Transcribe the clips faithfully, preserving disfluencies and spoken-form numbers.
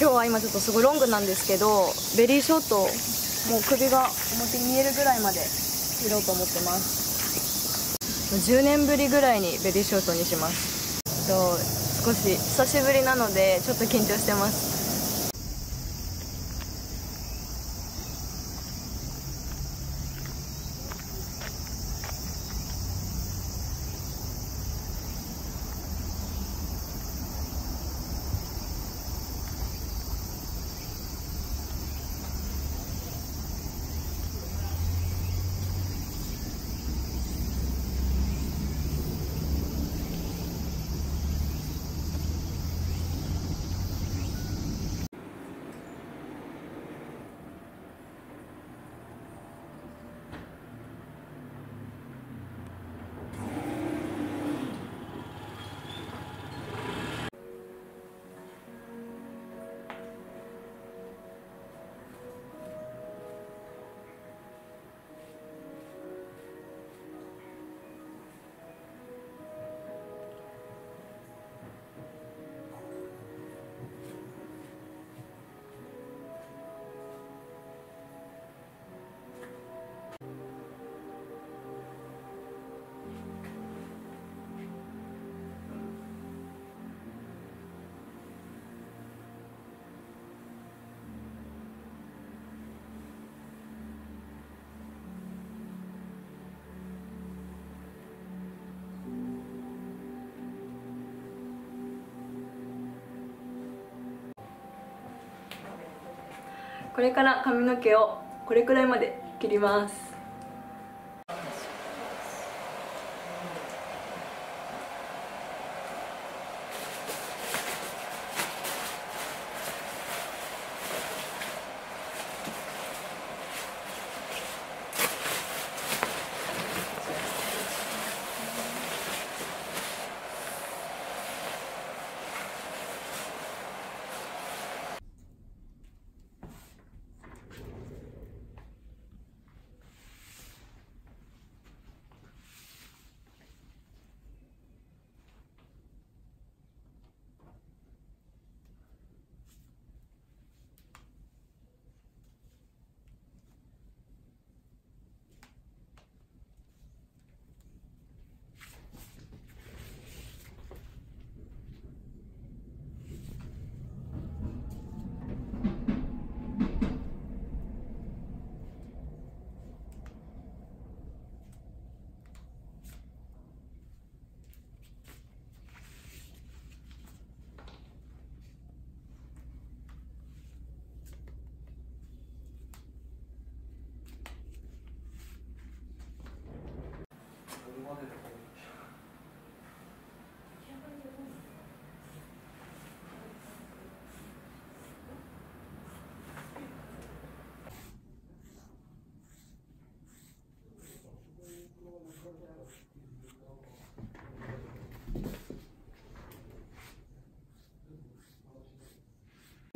今日は今ちょっとすごいロングなんですけど、ベリーショート、もう首が表に見えるぐらいまで切ろうと思ってます。じゅうねんぶりぐらいにベリーショートにします。と少し久しぶりなのでちょっと緊張してます。これから髪の毛をこれくらいまで切ります。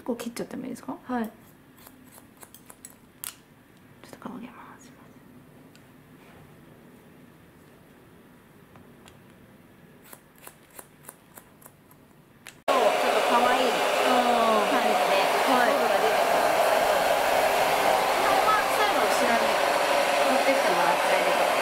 こう切っちゃってもいいですか？はい。ちょっと顔上げます。今日ちょっと可愛い感じで色が出てたので、これは最後後ろに持ってきてもらっていいですか？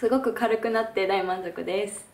すごく軽くなって大満足です。